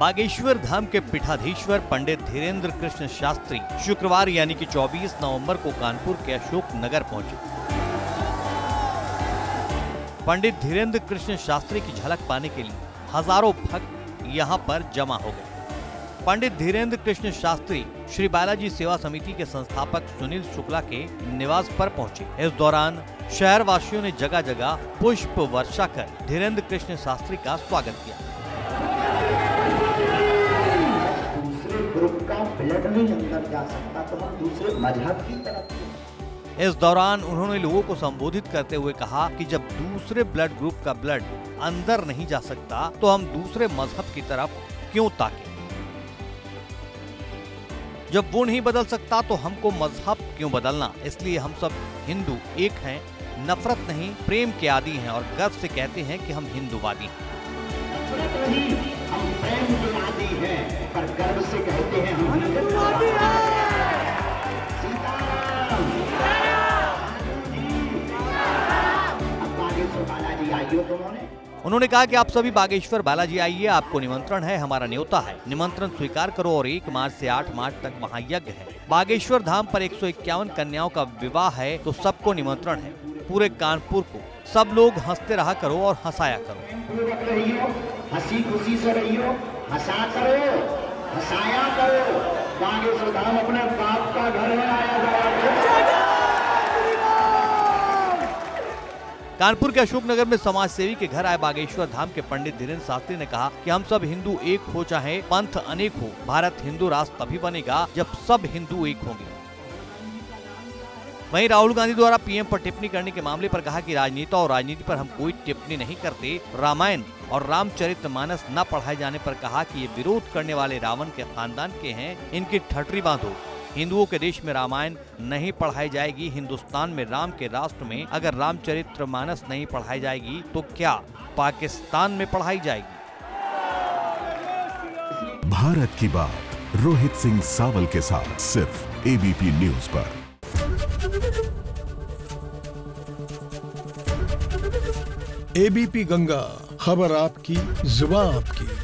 बागेश्वर धाम के पीठाधीश्वर पंडित धीरेंद्र कृष्ण शास्त्री शुक्रवार यानी कि 24 नवंबर को कानपुर के अशोक नगर पहुंचे। पंडित धीरेंद्र कृष्ण शास्त्री की झलक पाने के लिए हजारों भक्त यहां पर जमा हो गए। पंडित धीरेंद्र कृष्ण शास्त्री श्री बालाजी सेवा समिति के संस्थापक सुनील शुक्ला के निवास पर पहुंचे। इस दौरान शहरवासियों ने जगह जगह पुष्प वर्षा कर धीरेंद्र कृष्ण शास्त्री का स्वागत किया। दूसरे ग्रुप का ब्लड नहीं अंदर जा सकता, तो हम दूसरे मजहब की तरफ। इस दौरान उन्होंने लोगों को संबोधित करते हुए कहा कि जब दूसरे ब्लड ग्रुप का ब्लड अंदर नहीं जा सकता तो हम दूसरे मजहब की तरफ क्यों ताके। जब वो नहीं बदल सकता तो हमको मजहब क्यों बदलना। इसलिए हम सब हिंदू एक हैं, नफरत नहीं प्रेम के आदी हैं और गर्व से कहते हैं कि हम हिंदूवादी हैं। उन्होंने कहा कि आप सभी बागेश्वर बालाजी आइए, आपको निमंत्रण है, हमारा न्योता है, निमंत्रण स्वीकार करो और 1 मार्च से 8 मार्च तक वहाँ यज्ञ है। बागेश्वर धाम पर 151 कन्याओं का विवाह है, तो सबको निमंत्रण है। पूरे कानपुर को सब लोग हंसते रहा करो और हंसाया करो, हंसी खुशी से रहियो, हंसा करो, हंसाया करो। बागेश्वर धाम अपने बाप का घर है। कानपुर के अशोकनगर में समाज सेवी के घर आए बागेश्वर धाम के पंडित धीरेंद्र शास्त्री ने कहा कि हम सब हिंदू एक हो, चाहे पंथ अनेक हो, भारत हिंदू राष्ट्र तभी बनेगा जब सब हिंदू एक होंगे। वहीं राहुल गांधी द्वारा पीएम पर टिप्पणी करने के मामले पर कहा कि राजनेता और राजनीति पर हम कोई टिप्पणी नहीं करते। रामायण और रामचरितमानस न पढ़ाए जाने पर कहा कि ये विरोध करने वाले रावण के खानदान के हैं, इनकी ठटरी बांधो। हिंदुओं के देश में रामायण नहीं पढ़ाई जाएगी। हिंदुस्तान में राम के राष्ट्र में अगर रामचरितमानस नहीं पढ़ाई जाएगी तो क्या पाकिस्तान में पढ़ाई जाएगी। भारत की बात रोहित सिंह सावल के साथ सिर्फ एबीपी न्यूज पर। एबीपी गंगा, खबर आपकी, जुबान आपकी।